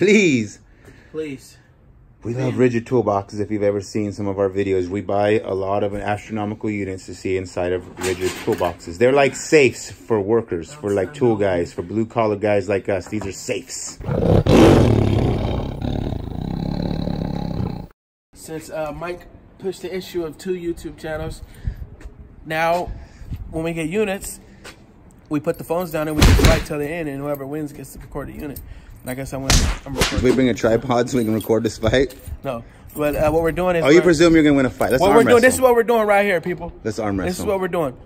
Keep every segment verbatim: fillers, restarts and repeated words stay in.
Please. Please. We Man. love rigid toolboxes. If you've ever seen some of our videos, we buy a lot of astronomical units to see inside of rigid toolboxes. They're like safes for workers, That's for like tool guys, for blue collar guys like us. These are safes. Since uh, Mike pushed the issue of two YouTube channels, now when we get units, we put the phones down and we just fight till the end, and whoever wins gets to record the unit. I guess I'm, I'm recording. Should we bring a tripod so we can record this fight? No. But uh, what we're doing is... Oh, you presume you're going to win a fight. That's what we're doing. This is what we're doing right here, people. Let's arm wrestle. This is what we're doing.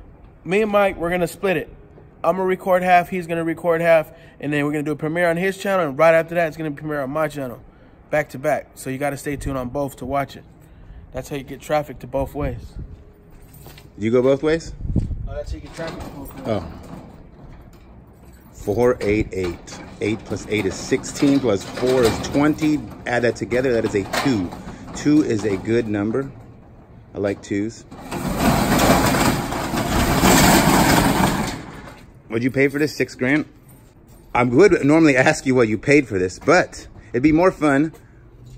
Me and Mike, we're going to split it. I'm going to record half. He's going to record half. And then we're going to do a premiere on his channel. And right after that, it's going to premiere on my channel. Back to back. So you got to stay tuned on both to watch it. That's how you get traffic to both ways. You go both ways? Oh, that's how you get traffic to both ways. Oh. four eight eight. eight plus eight is sixteen, plus four is twenty. Add that together, that is a two. two is a good number. I like twos. What'd you pay for this? Six grand? I would normally ask you what you paid for this, but it'd be more fun,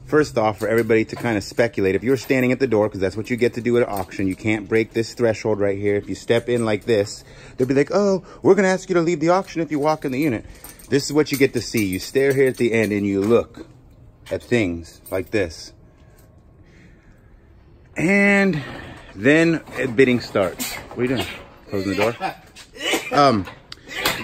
first off, for everybody to kind of speculate. If you're standing at the door, because that's what you get to do at an auction, you can't break this threshold right here. If you step in like this, they'll be like, oh, we're going to ask you to leave the auction if you walk in the unit. This is what you get to see. You stare here at the end and you look at things like this. And then bidding starts. What are you doing? Closing the door? Um,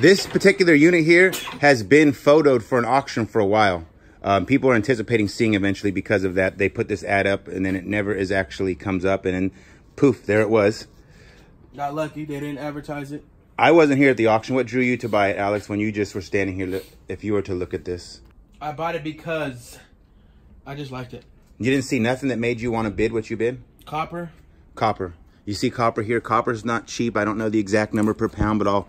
this particular unit here has been photoed for an auction for a while. Um, people are anticipating seeing eventually because of that. They put this ad up and then it never is actually comes up. And then poof, there it was. Not lucky. They didn't advertise it. I wasn't here at the auction. What drew you to buy it, Alex, when you just were standing here, if you were to look at this? I bought it because I just liked it. You didn't see nothing that made you want to bid what you bid? Copper. Copper. You see copper here. Copper's not cheap. I don't know the exact number per pound, but I'll,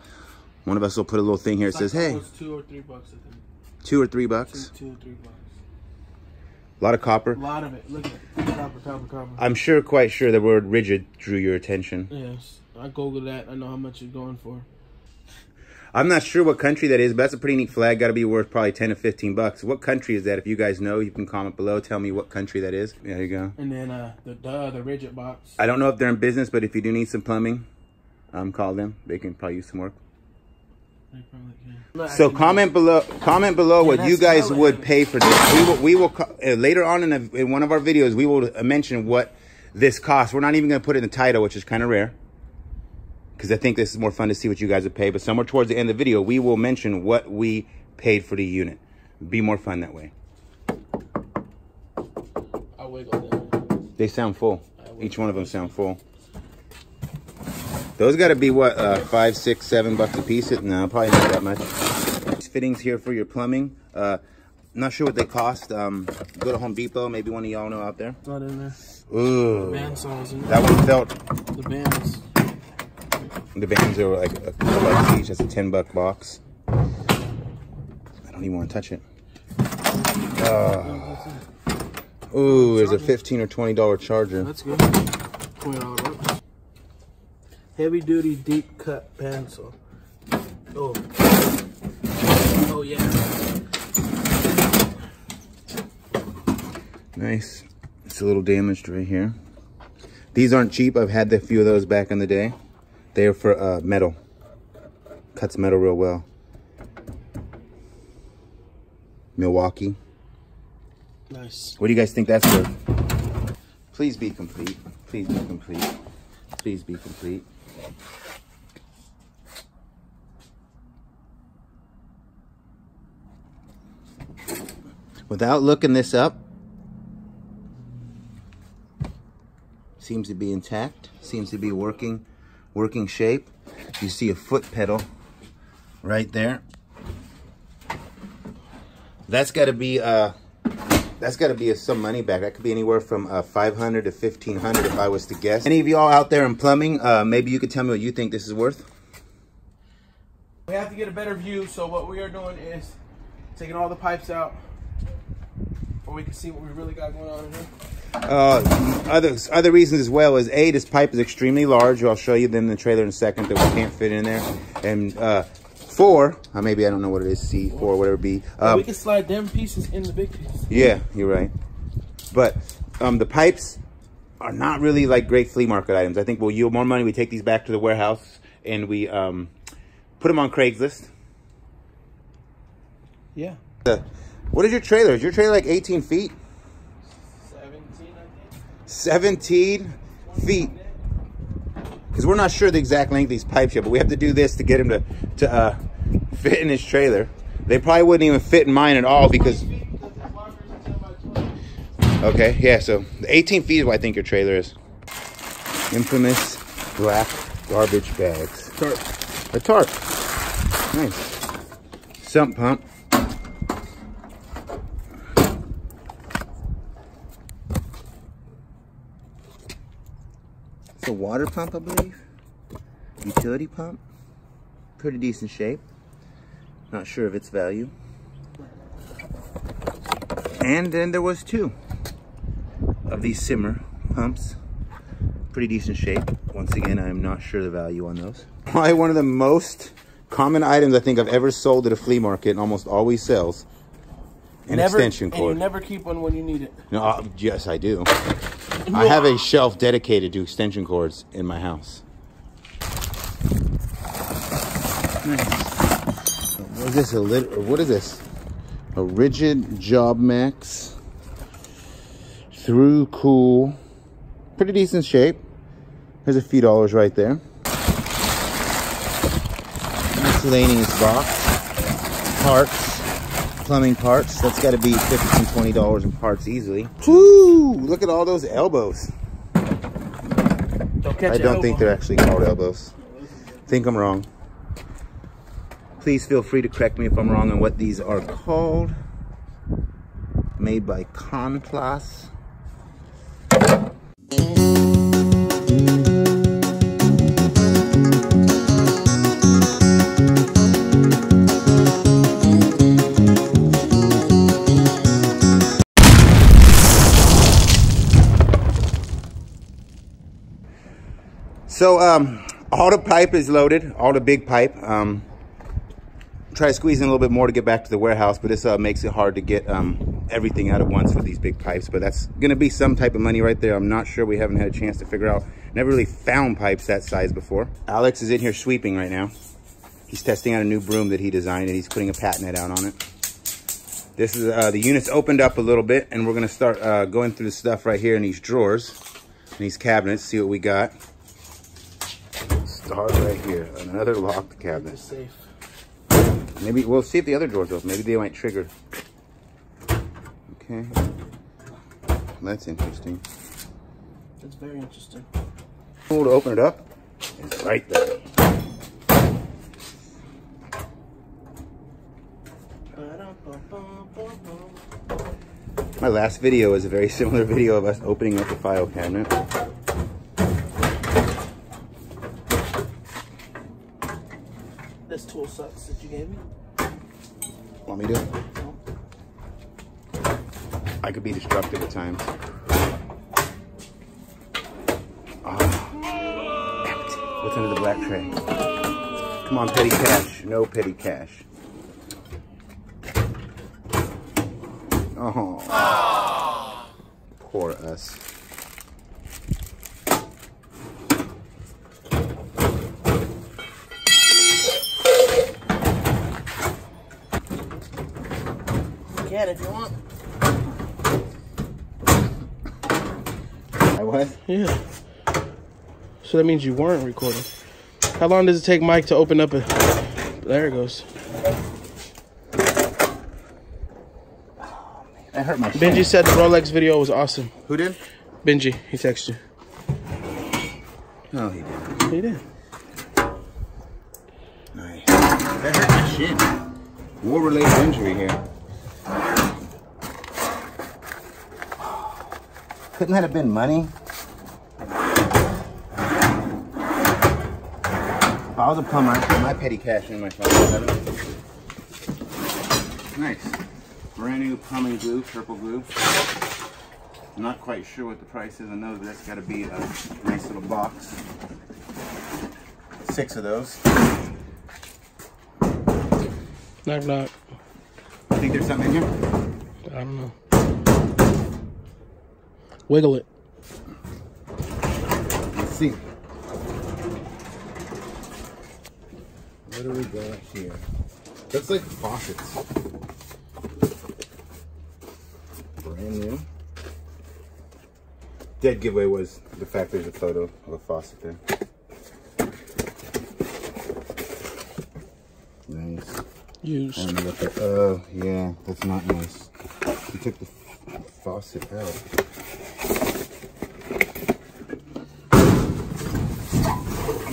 one of us will put a little thing here. It says, hey. two or three bucks, I think. Two or three bucks? Two, two or three bucks. A lot of copper. A lot of it. Look at it. Copper, copper, copper. I'm sure, quite sure the word rigid drew your attention. Yes. I Googled that. I know how much it's going for. I'm not sure what country that is, but that's a pretty neat flag. Got to be worth probably ten to fifteen bucks. What country is that? If you guys know, you can comment below. Tell me what country that is. Yeah, there you go. And then uh, the duh, the rigid box. I don't know if they're in business, but if you do need some plumbing, um, call them. They can probably use some work. They probably can. Look, so can comment below. Comment below yeah, what you guys would pay for this. We will. We will uh, later on in, a, in one of our videos, we will uh, mention what this costs. We're not even going to put it in the title, which is kind of rare, because I think this is more fun to see what you guys would pay. But somewhere towards the end of the video, we will mention what we paid for the unit. It'd be more fun that way. I wiggle them. They sound full. Each one of them sound full. Those got to be, what, uh, five, six, seven bucks a piece? No, probably not that much. These fittings here for your plumbing. Uh, not sure what they cost. Um, go to Home Depot. Maybe one of y'all know out there. It's not in there. Ooh. The bandsaws in there. That one felt. The bands. The bands are like a couple bucks each. That's a ten buck box. I don't even want to touch it. Uh, ooh, there's a fifteen or twenty dollar charger. That's good. twenty dollar heavy duty deep cut pencil. Oh. Oh, yeah. Nice. It's a little damaged right here. These aren't cheap. I've had a few of those back in the day. They're for uh, metal. Cuts metal real well. Milwaukee. Nice. What do you guys think that's worth? Please be complete. Please be complete. Please be complete. Without looking this up, seems to be intact. Seems to be working. Working shape. You see a foot pedal right there. That's got to be uh, that's got to be some money back. That could be anywhere from uh, five hundred to fifteen hundred if I was to guess. Any of y'all out there in plumbing, uh, maybe you could tell me what you think this is worth. We have to get a better view, so what we are doing is taking all the pipes out, or we can see what we really got going on in here. Uh, other, other reasons as well is, A, this pipe is extremely large. I'll show you them in the trailer in a second that we can't fit in there. And uh, four, or maybe I don't know what it is, C four or whatever it be. Um, we can slide them pieces in the big piece. Yeah, you're right. But um, the pipes are not really like great flea market items. I think we'll yield more money. We take these back to the warehouse and we um, put them on Craigslist. Yeah. The, what is your trailer? Is your trailer like eighteen feet? seventeen, I think. seventeen feet. Because we're not sure the exact length of these pipes yet, but we have to do this to get them to, to uh, fit in his trailer. They probably wouldn't even fit in mine at all because... Okay, yeah, so eighteen feet is what I think your trailer is. Infamous black garbage bags. Tarp. A tarp. Nice. Sump pump. It's a water pump, I believe. Utility pump. Pretty decent shape. Not sure of its value. And then there was two of these simmer pumps. Pretty decent shape. Once again, I am not sure the value on those. Probably one of the most common items I think I've ever sold at a flea market and almost always sells. An never, extension cord. And you never keep one when you need it. No, uh, yes, I do. I have a shelf dedicated to extension cords in my house. Nice. What is this? A lit what is this? A Rigid Job Max. Through Cool. Pretty decent shape. There's a few dollars right there. Miscellaneous box. Parts. Plumbing parts. That's got to be fifteen, twenty dollars in parts easily. Woo! Look at all those elbows. Don't catch I don't elbow. think they're actually called elbows. Think I'm wrong. Please feel free to correct me if I'm wrong on what these are called. Made by Conplus. So um, all the pipe is loaded, all the big pipe. Um, try to squeeze in a little bit more to get back to the warehouse, but this uh, makes it hard to get um, everything out at once with these big pipes, but that's gonna be some type of money right there. I'm not sure, we haven't had a chance to figure out. Never really found pipes that size before. Alex is in here sweeping right now. He's testing out a new broom that he designed and he's putting a patent out on it. This is, uh, the unit's opened up a little bit and we're gonna start uh, going through the stuff right here in these drawers, in these cabinets, see what we got. Start right here, another locked cabinet. Maybe we'll see if the other doors open. Maybe they might trigger. Okay. That's interesting. That's very interesting. Cool to open it up. It's right there. My last video is a very similar video of us opening up the file cabinet. This tool sucks that you gave me. Want me to do it? No. I could be destructive at times. Oh, empty. What's under the black tray? Come on, petty cash. No petty cash. Oh. Oh. Poor us. Get it if you want. I was? Yeah. So that means you weren't recording. How long does it take Mike to open up a... There it goes. Oh, man. That hurt my shit. Benji said the Rolex video was awesome. Who did? Benji. He texted you. No, he didn't. He did. Nice. That hurt my shit. War-related injury here. Couldn't that have been money? If I was a plumber, I'd put my petty cash in my phone. Nice. Brand new plumbing glue, purple glue. I'm not quite sure what the price is on those, but that's got to be a nice little box. Six of those. Knock, knock. You think there's something in here? I don't know. Wiggle it. Let's see. What do we got here? That's like faucets. Brand new. Dead giveaway was the fact there's a photo of a faucet there. Nice. Used. And look at, oh, yeah, that's not nice. He took the faucet out. I'm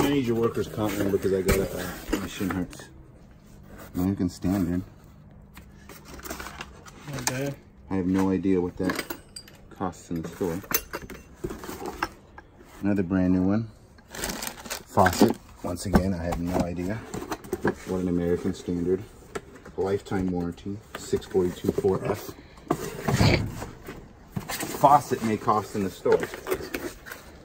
gonna need your workers' comp one because I got it. Uh, my shin hurts. American Standard. Okay. I have no idea what that costs in the store. Another brand new one. Faucet. Once again, I have no idea. What an American Standard. Lifetime warranty. six forty-two four S. Faucet may cost in the store.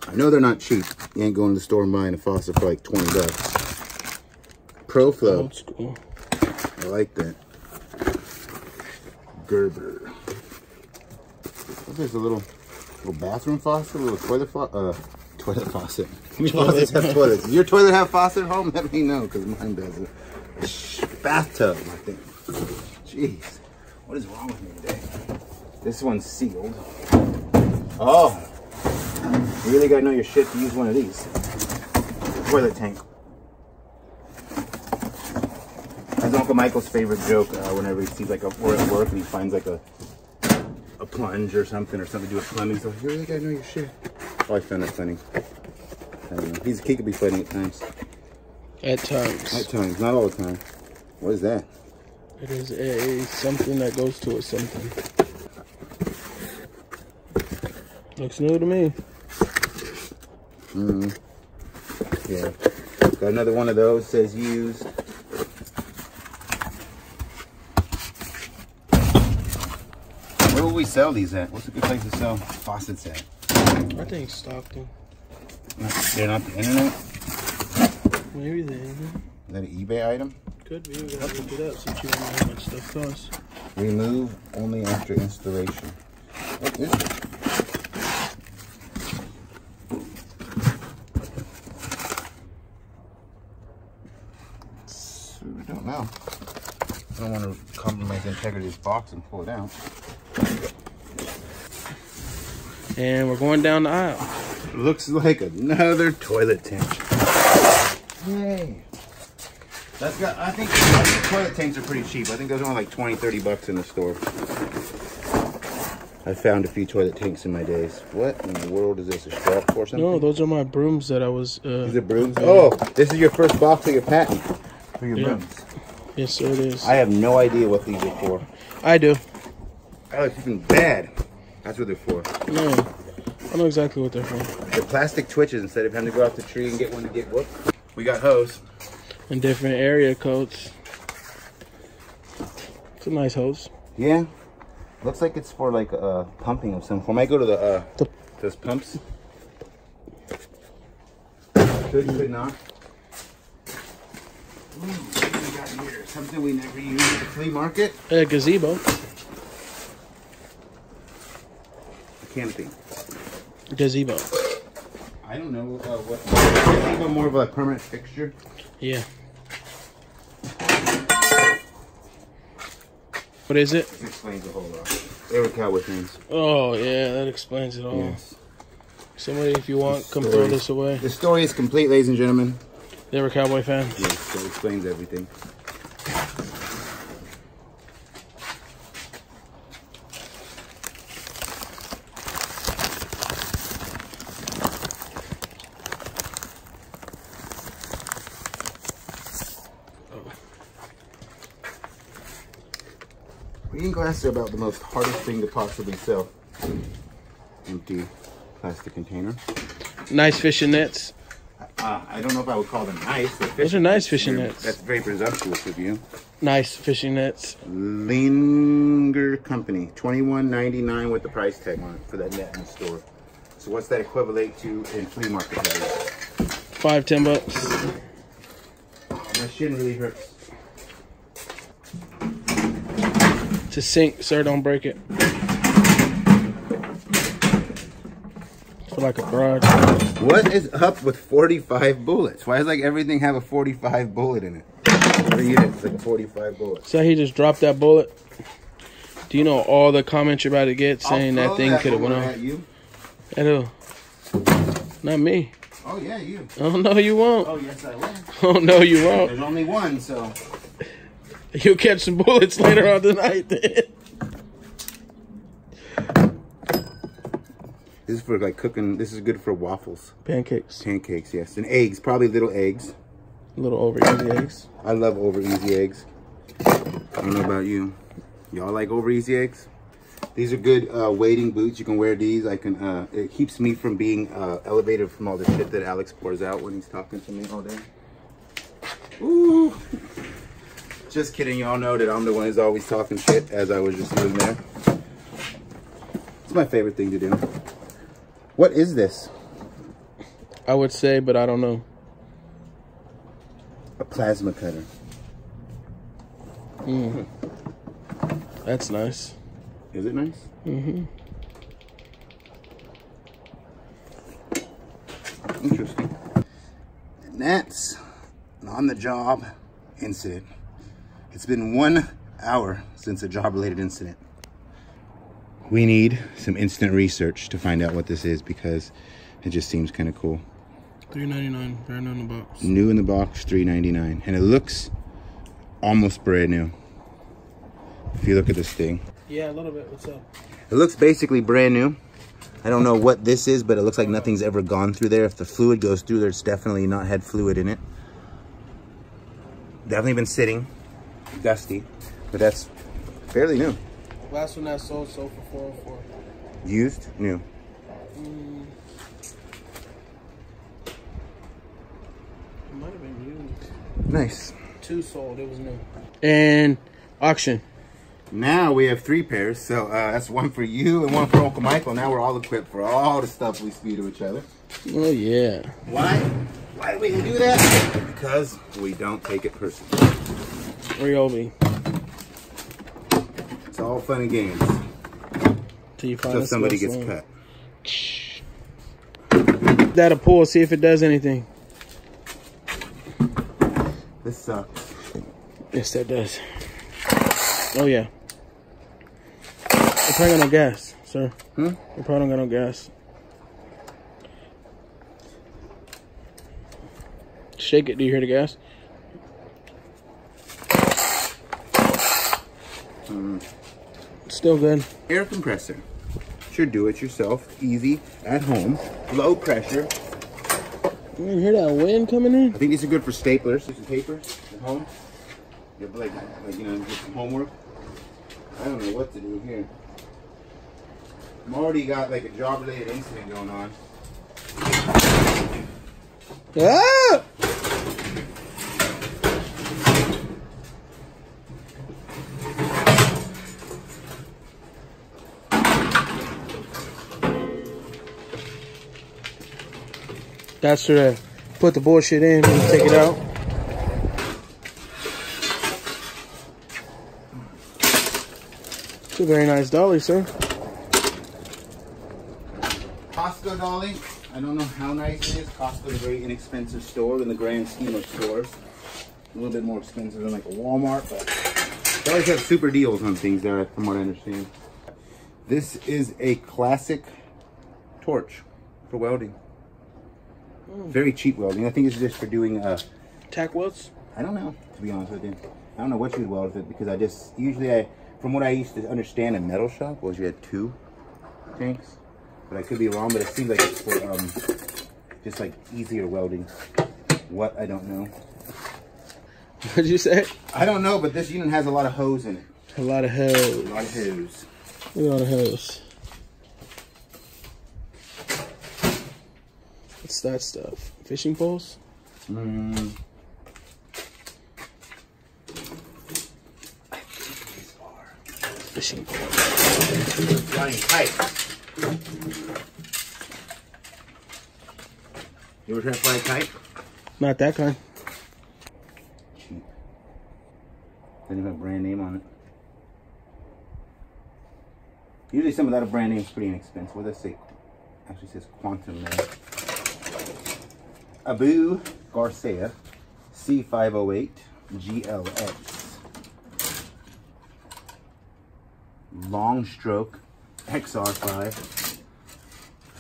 I know they're not cheap. You ain't going to the store and buying a faucet for like twenty bucks. ProFlow. That's cool. I like that. Gerber. Oh, there's a little, little bathroom faucet, a little toilet faucet. Uh, toilet faucet. How many faucets have toilets? Does your toilet have faucet at home? Let me know, because mine doesn't. Shh, bathtub, I think. Jeez, what is wrong with me today? This one's sealed. Oh, you really gotta know your shit to use one of these. Toilet tank. That's Uncle Michael's favorite joke. Uh, whenever he sees like a, or at work, and he finds like a, a plunge or something, or something to do with plumbing. So you really gotta know your shit. Oh, I found it funny. I don't know. He's, he could be funny at times. At times. At times, not all the time. What is that? It is a something that goes to a something. Looks new to me. Mm. Yeah. Got another one of those. Says used. Where will we sell these at? What's a good place to sell faucets at? I think Stockton. They're not the internet? Maybe the internet. Is that an eBay item? Could be. We gotta look it up since you don't know how much stuff costs. Remove only after installation. What is it? I don't know. I don't want to compromise the integrity of this box and pull it out. And we're going down the aisle. Looks like another toilet tank. Yay. That's got, I think, I think toilet tanks are pretty cheap. I think those are only like twenty, thirty bucks in the store. I found a few toilet tanks in my days. What in the world is this, a straw or something? No, those are my brooms that I was... Uh, These are brooms? Oh, this is your first box of your patent for your yeah. brooms. Yes, sir, it is. I have no idea what these are for. I do. I look even bad. That's what they're for. No, I know exactly what they're for. The plastic twitches instead of having to go off the tree and get one to get whoop. We got hose. And different area codes. It's a nice hose. Yeah. Looks like it's for like uh, pumping of some form. I go to the, uh, the those pumps. Could, could not. Ooh, what do we got here? Something we never use at the flea market. A gazebo. Camping. Gazebo. I don't know uh, what. Gazebo more of a permanent fixture. Yeah. What is it? This explains a whole lot. They were cowboy things. Oh yeah, that explains it all. Yes. Somebody, if you want, come throw this away. The story is complete, ladies and gentlemen. They were cowboy fans. Yes, that explains everything. Glass are about the most hardest thing to possibly sell. Empty plastic container. Nice fishing nets. Uh, I don't know if I would call them nice. But those are nice fishing nets. That's very presumptuous of you. Nice fishing nets. Linger Company. twenty-one ninety-nine with the price tag on it for that net in the store. So what's that equivalent to in flea market value? Five, ten bucks. My shin really hurts. to sink. Sir, don't break it. For like a garage. What is up with forty-five bullets? Why does like everything have a forty-five bullet in it? It's like forty-five bullets. So he just dropped that bullet. Do you know all the comments you're about to get saying that thing could have went off? At you? At who? Not me. Oh yeah, you. Oh no, you won't. Oh yes, I will. Oh no, you won't. There's only one, so you'll catch some bullets later on tonight. Then. This is for like cooking. This is good for waffles, pancakes, pancakes. Yes, and eggs. Probably little eggs. Little over easy eggs. I love over easy eggs. I don't know about you. Y'all like over easy eggs? These are good uh, wading boots. You can wear these. I can. Uh, it keeps me from being uh, elevated from all the shit that Alex pours out when he's talking to me all day. Ooh. Just kidding. Y'all know that I'm the one who's always talking shit, as I was just doing there. It's my favorite thing to do. What is this? I would say, but I don't know. A plasma cutter. Mm. Hmm. That's nice. Is it nice? Mm-hmm. Interesting. And that's an on-the-job incident. It's been one hour since a job-related incident. We need some instant research to find out what this is because it just seems kind of cool. three ninety-nine, brand new in the box. New in the box, three ninety-nine. And it looks almost brand new. If you look at this thing. Yeah, a little bit. What's up? It looks basically brand new. I don't know what this is, but it looks like nothing's ever gone through there. If the fluid goes through there, it's definitely not had fluid in it. Definitely been sitting. Dusty. But that's fairly new. Last one that sold, sold for four oh four. Used? New. Mm. It might have been used. Nice. Two sold. It was new. And auction. Now we have three pairs, so uh, that's one for you and one for Uncle Michael. Now we're all equipped for all the stuff we spew to each other. Oh yeah. Why? Why do we do that? Because we don't take it personally. Ryobi. It's all fun and games. Till you find somebody gets cut. That'll pull, see if it does anything. This sucks. Yes, that does. Oh yeah. We're probably got no gas, sir. Hmm? We're probably got no gas. Shake it. Do you hear the gas? Mm. Still good. Air compressor. Sure, do it yourself. Easy. At home. Low pressure. You hear that wind coming in? I think these are good for staplers. There's some paper at home. You have like, like, you know, do some homework. I don't know what to do here. I'm already got like a job-related incident going on. Ah! That's where I put the bullshit in and take it out. It's a very nice dolly, sir. Costco dolly. I don't know how nice it is. Costco is a very inexpensive store in the grand scheme of stores. A little bit more expensive than like a Walmart, but they always have super deals on things there, from what I understand. This is a classic torch for welding. Mm. Very cheap welding. I think it's just for doing uh, tack welds. I don't know, to be honest with you. I don't know what you'd weld with it because I just usually I. From what I used to understand, a metal shop was you had two tanks, but I could be wrong. But it seems like it's for um, just like easier welding. What I don't know. What'd you say? I don't know, but this unit has a lot of hose in it. A lot of hose. A lot of hose. A lot of hose. What's that stuff? Fishing poles? Mm. Fishing pole. Johnny Pipe. You ever try to fly a kite? Not that kind. Cheap. Doesn't have a brand name on it. Usually some of that brand name is pretty inexpensive. What does it say? Actually says Quantum there. Abu Garcia C five oh eight G L X. Long stroke X R five.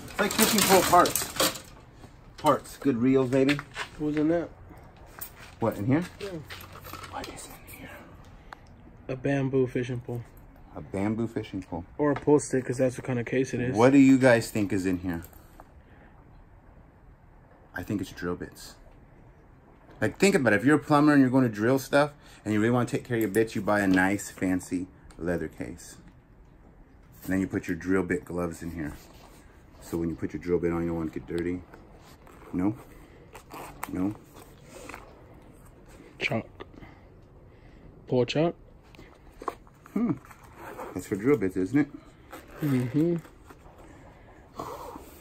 It's like fishing for parts. Parts. Good reels, baby. Who's in that? What, in here? Yeah. What is in here? A bamboo fishing pole. A bamboo fishing pole. Or a pole stick, because that's what kind of case it is. What do you guys think is in here? I think it's drill bits. Like, think about it. If you're a plumber and you're going to drill stuff, and you really want to take care of your bits, you buy a nice, fancy leather case. And then you put your drill bit gloves in here. So when you put your drill bit on, you don't want to get dirty. No? No? Chalk. Pour chalk? Hmm. That's for drill bits, isn't it? Mm-hmm.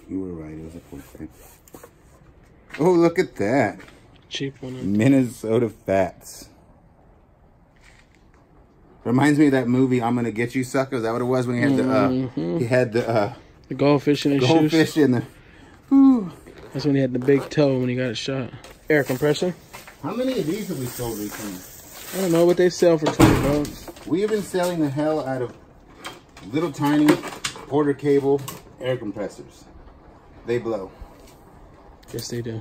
You were right. It was a poor thing. Oh, look at that. Cheap one. Minnesota Fats. Reminds me of that movie, I'm Gonna Get You, Sucker. Is that what it was when he had mm-hmm. the, uh, he had the, uh... The goldfish in his goldfish shoes. Goldfish in the... Whew. That's when he had the big toe when he got shot. Air compressor. How many of these have we sold recently? I don't know what they sell for twenty bucks. We have been selling the hell out of little tiny Porter Cable air compressors. They blow. Yes, they do.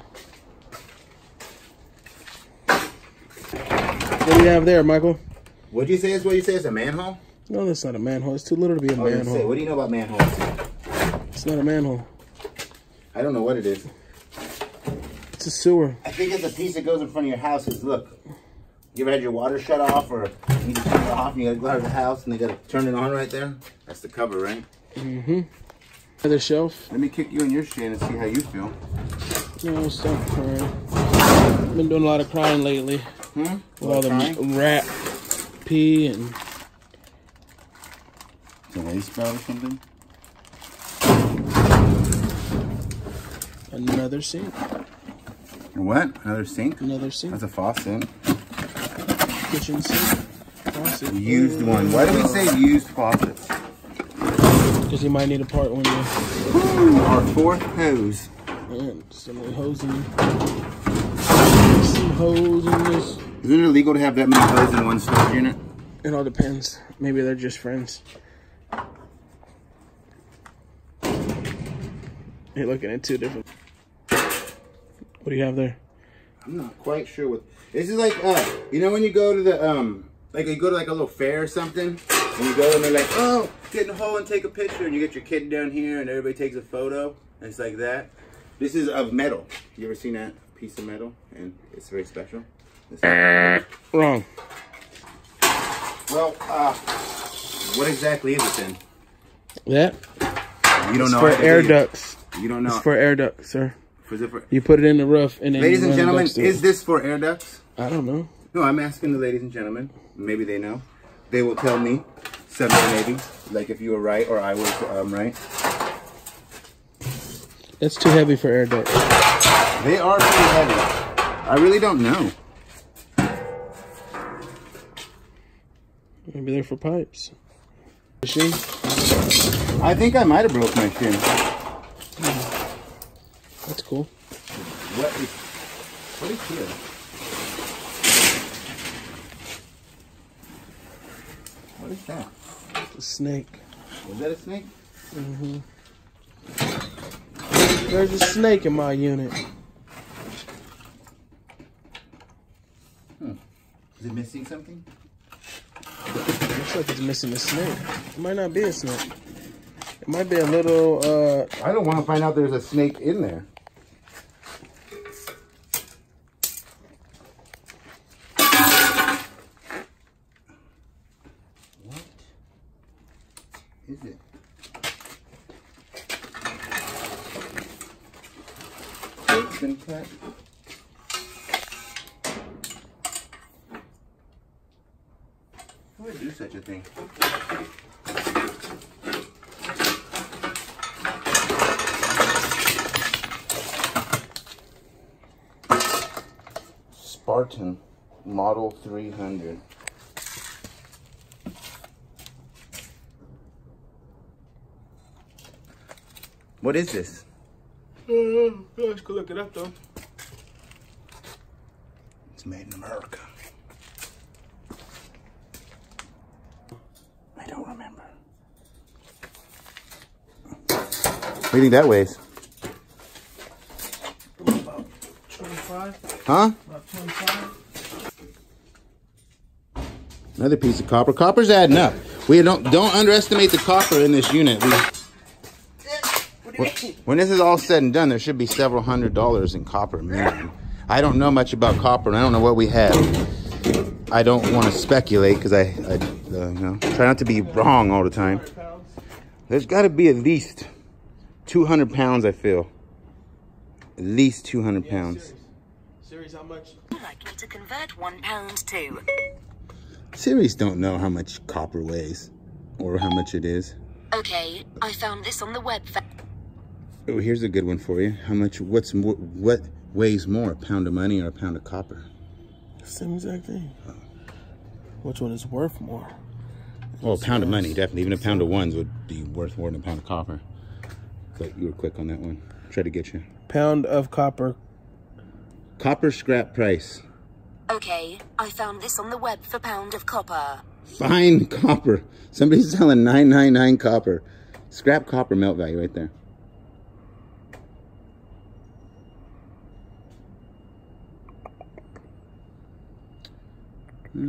What do you have there, Michael? What'd you say is what you say is a manhole? No, that's not a manhole. It's too little to be a oh, manhole. Say, what do you know about manholes? It's not a manhole. I don't know what it is. It's a sewer. I think it's a piece that goes in front of your house. Is look, you ever had your water shut off, or you need to turn it off, and you gotta go out of the house, and they gotta turn it on right there? That's the cover, right? Mm-hmm. Another shelf. Let me kick you in your shin and see how you feel. No, stop crying. I've been doing a lot of crying lately. Hmm? With all the rat pee and... Is it a waste spout or something? Another sink. What? Another sink? Another sink. That's a faucet. Kitchen sink. Faucet. Used Ooh. one. Why do we say used faucets? Because you might need a part when you... Our fourth hose. Man, some hose in Some hose in this. Is it illegal to have that many hoses in one storage unit? It all depends. Maybe they're just friends. You're looking at two different... What do you have there? I'm not quite sure what... This is like, uh, you know when you go to the, um... Like, you go to like a little fair or something, and you go and they're like, oh, get in the hole and take a picture, and you get your kid down here and everybody takes a photo, and it's like that. This is of metal. You ever seen that piece of metal? And it's very special. It's Wrong. Well, uh, what exactly is it then? That? You don't it's know. For air believe. ducts. You don't know. It's for air ducts, sir. For for you put it in the roof and then. Ladies and gentlemen, is this for air ducts? I don't know. No, I'm asking the ladies and gentlemen. Maybe they know. They will tell me. Someday, maybe. Like if you were right or I was um, right. That's too heavy for air ducts. They are too heavy. I really don't know. Maybe they're for pipes. Machine. I think I might have broke my shin. Mm. That's cool. What is, what is here? What is that? It's a snake. Was that a snake? Mm-hmm. There's a snake in my unit. Hmm. Is it missing something? It looks like it's missing a snake. It might not be a snake. It might be a little, uh... I don't want to find out there's a snake in there. What is it? Cut. Who would do such a thing? Spartan Model three hundred. What is this? Uh, let's go look it up though. It's made in America. I don't remember. Leading that ways. About twenty-five. Huh? About twenty-five. Another piece of copper. Copper's adding up. We don't don't underestimate the copper in this unit. We, when this is all said and done, there should be several hundred dollars in copper minimum. I don't know much about copper, and I don't know what we have. I don't want to speculate because I, I uh, you know, try not to be wrong all the time. There's got to be at least two hundred pounds, I feel. At least two hundred pounds. Series, how much? Likely to convert one pound to. Series don't know how much copper weighs or how much it is. Okay, I found this on the web. Oh, here's a good one for you. How much, what's more, what weighs more, a pound of money or a pound of copper? Same exact thing. Oh. Which one is worth more? Well, a pound of money, definitely. Even a pound of ones would be worth more than a pound of copper. But you were quick on that one. Try to get you. Pound of copper. Copper scrap price. Okay, I found this on the web for pound of copper. Fine copper. Somebody's selling nine ninety-nine copper. Scrap copper melt value right there. Oh,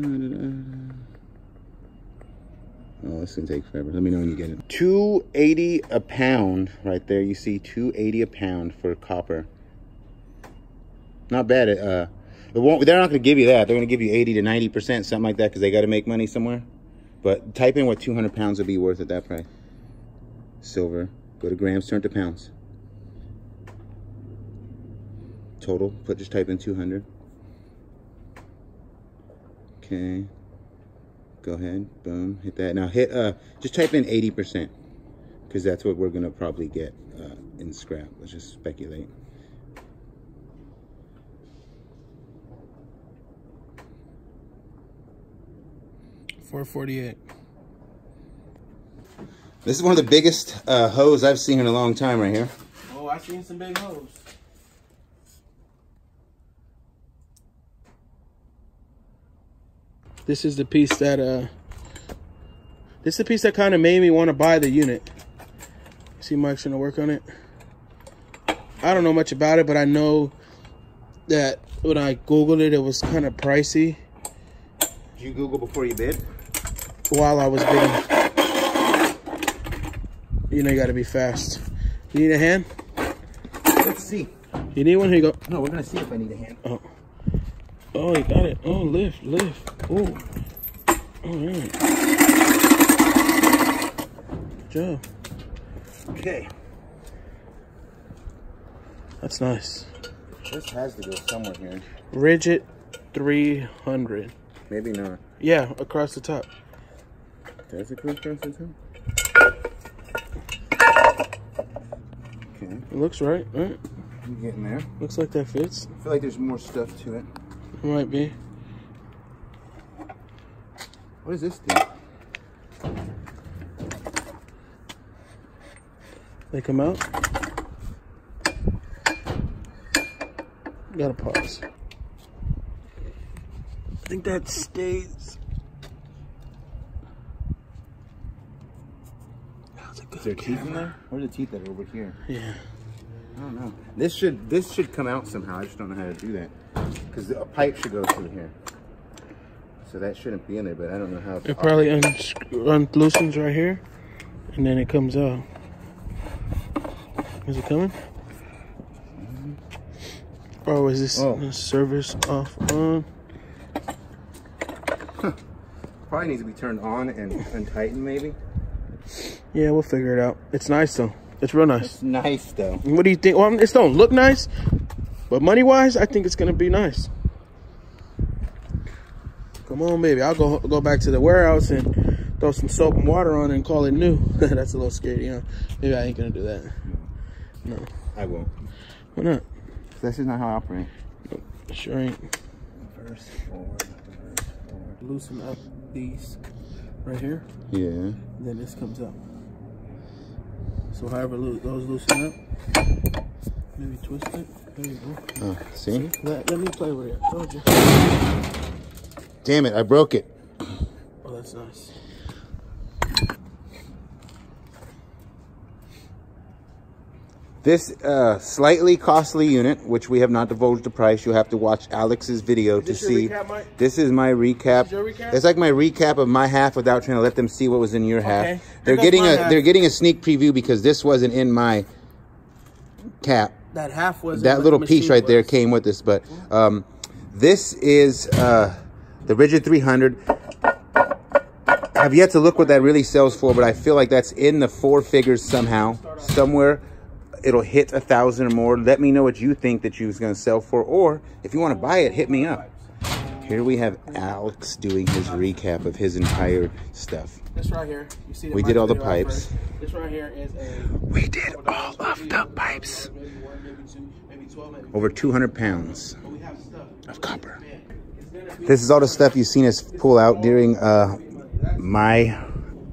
this can take forever. Let me know when you get it. two eighty a pound right there. You see two eighty a pound for copper. Not bad. Uh, it won't, they're not going to give you that. They're going to give you eighty to ninety percent, something like that, because they got to make money somewhere. But type in what two hundred pounds would be worth at that price. Silver. Go to grams, turn to pounds. Total. Put, just type in two hundred. Okay. Go ahead. Boom. Hit that. Now hit, uh, just type in eighty percent. Because that's what we're going to probably get uh, in scrap. Let's just speculate. four forty-eight. This is one of the biggest uh, hoes I've seen in a long time right here. Oh, I've seen some big hoes. This is the piece that uh this is the piece that kind of made me want to buy the unit. See, Mike's gonna work on it. I don't know much about it, but I know that when I googled it, it was kind of pricey. Did you Google before you bid? While I was bidding. You know you gotta be fast. You need a hand? Let's see. You need one? Here you go. No, we're gonna see if I need a hand. Oh. Oh, you got it. Oh, lift, lift. Oh. All right. Good job. Okay. That's nice. This has to go somewhere here. Rigid three hundred. Maybe not. Yeah, across the top. Does it go across the top? Okay. It looks right, right? I'm getting there. Looks like that fits. I feel like there's more stuff to it. Might be. What is this thing? They come out. Gotta pause. I think that stays. That's a good is there camera. Teeth in there? Where are the teeth that are over here? Yeah. I don't know. This should this should come out somehow. I just don't know how to do that. Because a pipe should go through here. So that shouldn't be in there, but I don't know how. It's it probably unloosens right here, and then it comes out. Is it coming? Oh, is this oh. service off on? Huh. Probably needs to be turned on and untightened, maybe. Yeah, we'll figure it out. It's nice, though. It's real nice. It's nice, though. What do you think? Well, it don't look nice. But money-wise, I think it's gonna be nice. Come on, baby. I'll go go back to the warehouse and throw some soap and water on and call it new. That's a little scary, huh? Maybe I ain't gonna do that. No. no. I won't. Why not? That's just not how I operate. Nope. Sure ain't. Reverse forward, reverse forward. Loosen up these right here. Yeah. And then this comes up. So however those loosen up, maybe twist it. There you go. Uh, see? see? Let, let me play with it. I told you. Damn it, I broke it. Oh, that's nice. This uh, slightly costly unit, which we have not divulged the price, you'll have to watch Alex's video to see. Recap, this is my recap. Is your recap. It's like my recap of my half without trying to let them see what was in your half. Okay. They're getting a half. They're getting a sneak preview because this wasn't in my cap. That half was. That little piece right was. there came with this, but um, this is uh, the Rigid three hundred. I've yet to look what that really sells for, but I feel like that's in the four figures somehow, somewhere. It'll hit a thousand or more. Let me know what you think that you was gonna sell for, or if you wanna buy it, hit me up. Here we have Alex doing his recap of his entire stuff. This right here, you see the we did all the pipes. Right this right here is a. We did all of the pipes. Over two hundred pounds of copper. This is all the stuff you've seen us pull out during uh, my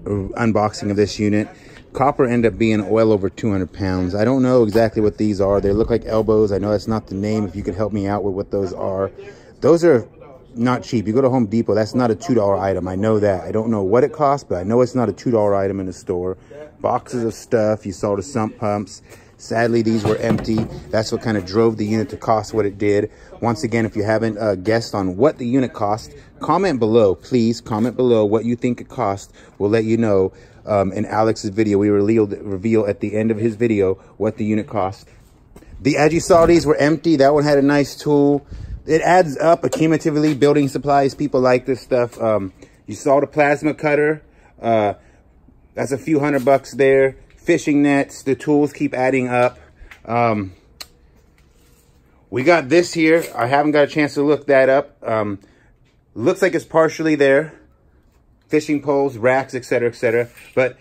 unboxing of this unit. Copper end up being oil over two hundred pounds. I don't know exactly what these are. They look like elbows. I know that's not the name. If you could help me out with what those are. Those are not cheap. You go to Home Depot, that's not a two dollar item. I know that. I don't know what it costs, but I know it's not a two dollar item in the store. Boxes of stuff. You saw the sump pumps. Sadly, these were empty. That's what kind of drove the unit to cost what it did. Once again, if you haven't uh, guessed on what the unit cost, comment below, please. Comment below what you think it cost. We'll let you know. Um, in Alex's video, we revealed, reveal at the end of his video what the unit cost. The, as you saw, these were empty. That one had a nice tool. It adds up accumulatively. Building supplies, people like this stuff. Um, you saw the plasma cutter. Uh, that's a few hundred bucks there. Fishing nets, the tools keep adding up. Um, we got this here. I haven't got a chance to look that up. Um, looks like it's partially there. Fishing poles, racks, et cetera, et cetera. But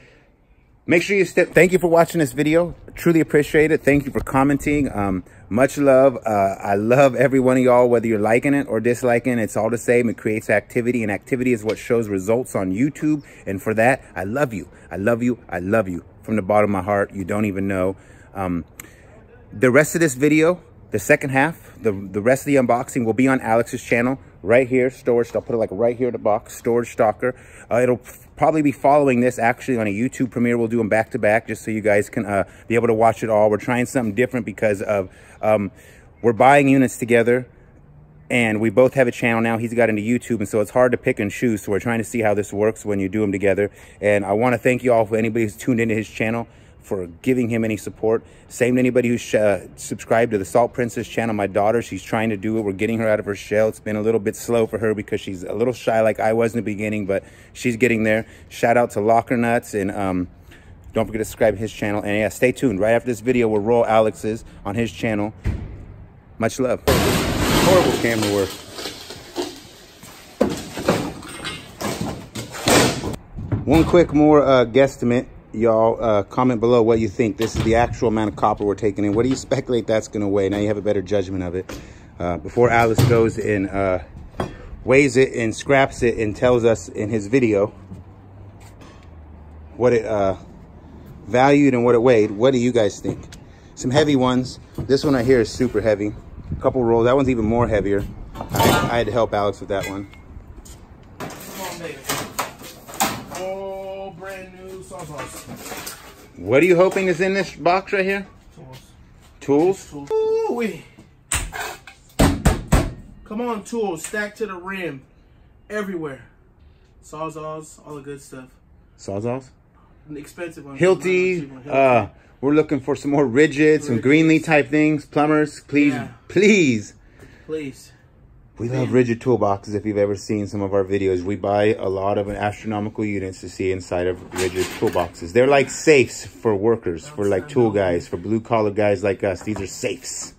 make sure you step. Thank you for watching this video. Truly appreciate it. Thank you for commenting. Um, much love. Uh, I love every one of y'all, whether you're liking it or disliking. It's all the same. It creates activity, and activity is what shows results on YouTube. And for that, I love you. I love you. I love you. From the bottom of my heart, you don't even know. Um, the rest of this video, the second half, the, the rest of the unboxing will be on Alex's channel right here, Storage. I'll put it like right here in the box, Storage Stalker. Uh, it'll probably be following this actually on a YouTube premiere. We'll do them back to back just so you guys can uh, be able to watch it all. We're trying something different because of um, we're buying units together. And we both have a channel now. He's got into YouTube, and so it's hard to pick and choose. So we're trying to see how this works when you do them together. And I want to thank you all for anybody who's tuned into his channel for giving him any support. Same to anybody who's uh, subscribed to the Salt Princess channel. My daughter, she's trying to do it. We're getting her out of her shell. It's been a little bit slow for her because she's a little shy like I was in the beginning, but she's getting there. Shout out to Locker Nuts, and um, don't forget to subscribe to his channel. And yeah, stay tuned. Right after this video, we'll roll Alex's on his channel. Much love. Horrible camera work. One quick more uh, guesstimate, y'all. Uh, comment below what you think. This is the actual amount of copper we're taking in. What do you speculate that's going to weigh? Now you have a better judgment of it. Uh, before Alice goes and uh, weighs it and scraps it and tells us in his video what it uh, valued and what it weighed, what do you guys think? Some heavy ones. This one right here is super heavy. Couple rolls. That one's even more heavier. I, I had to help Alex with that one. Come on, baby. Oh, brand new sauce. What are you hoping is in this box right here? Tools. Tools? Tools. Ooh-wee. Come on, tools. Stacked to the rim. Everywhere. Sawzaws. All the good stuff. Sawzaws? An expensive one. Hilti. Uh, we're looking for some more Rigid, some Greenlee type things. Plumbers, please, yeah. please. Please. We Man. love Rigid toolboxes. If you've ever seen some of our videos, we buy a lot of an astronomical units to see inside of Rigid toolboxes. They're like safes for workers, for like tool guys, for blue collar guys like us. These are safes.